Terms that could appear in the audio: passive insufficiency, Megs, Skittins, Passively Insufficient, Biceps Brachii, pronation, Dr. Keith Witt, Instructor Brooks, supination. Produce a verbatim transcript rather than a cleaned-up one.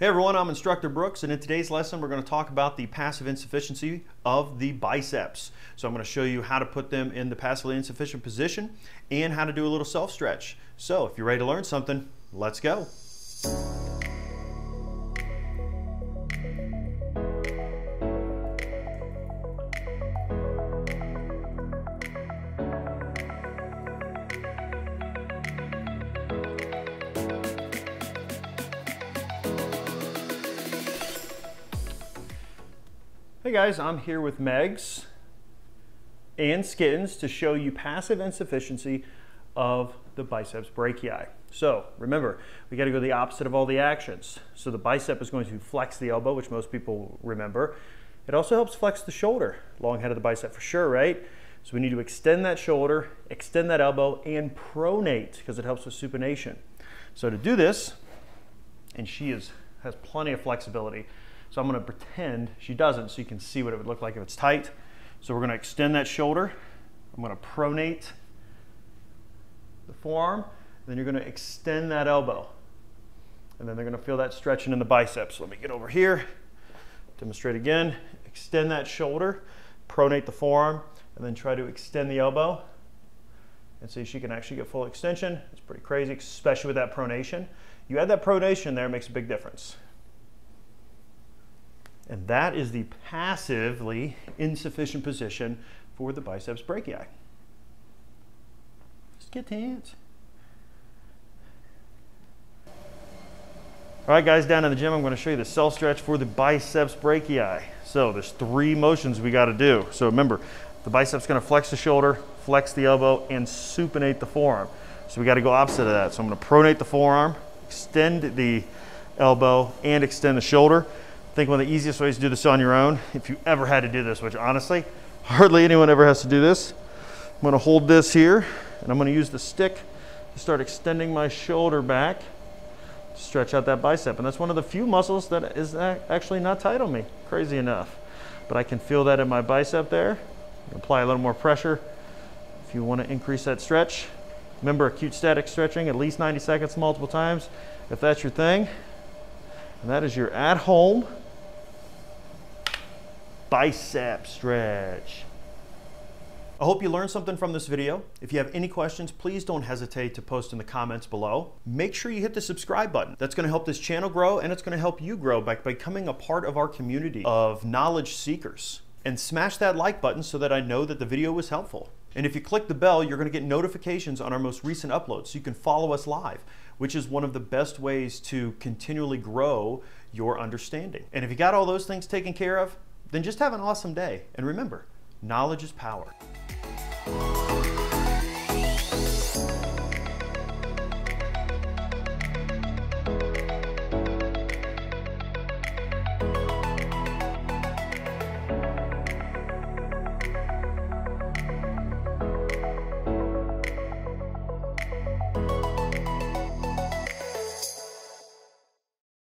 Hey everyone, I'm Instructor Brooks, and in today's lesson we're going to talk about the passive insufficiency of the biceps. So I'm going to show you how to put them in the passively insufficient position and how to do a little self-stretch. So if you're ready to learn something, let's go. Hey guys, I'm here with Megs and Skittins to show you passive insufficiency of the biceps brachii. So remember, we got to go the opposite of all the actions. So the bicep is going to flex the elbow, which most people remember. It also helps flex the shoulder, long head of the bicep for sure, right? So we need to extend that shoulder, extend that elbow, and pronate because it helps with supination. So to do this, and she is has plenty of flexibility. So I'm gonna pretend she doesn't so you can see what it would look like if it's tight. So we're gonna extend that shoulder. I'm gonna pronate the forearm. Then you're gonna extend that elbow. And then they're gonna feel that stretching in the biceps. Let me get over here, demonstrate again. Extend that shoulder, pronate the forearm, and then try to extend the elbow. And see, she can actually get full extension. It's pretty crazy, especially with that pronation. You add that pronation there, it makes a big difference. And that is the passively insufficient position for the biceps brachii. Skittins. All right guys, down in the gym, I'm gonna show you the self stretch for the biceps brachii. So there's three motions we gotta do. So remember, the biceps gonna flex the shoulder, flex the elbow, and supinate the forearm. So we gotta go opposite of that. So I'm gonna pronate the forearm, extend the elbow, and extend the shoulder. I think one of the easiest ways to do this on your own, if you ever had to do this, which honestly, hardly anyone ever has to do this. I'm gonna hold this here and I'm gonna use the stick to start extending my shoulder back to stretch out that bicep. And that's one of the few muscles that is actually not tight on me, crazy enough. But I can feel that in my bicep there. Apply a little more pressure if you wanna increase that stretch. Remember, acute static stretching, at least ninety seconds multiple times, if that's your thing. And that is your at-home bicep stretch. I hope you learned something from this video. If you have any questions, please don't hesitate to post in the comments below. Make sure you hit the subscribe button. That's gonna help this channel grow, and it's gonna help you grow by becoming a part of our community of knowledge seekers. And smash that like button so that I know that the video was helpful. And if you click the bell, you're gonna get notifications on our most recent uploads so you can follow us live, which is one of the best ways to continually grow your understanding. And if you got all those things taken care of, then just have an awesome day. And remember, knowledge is power.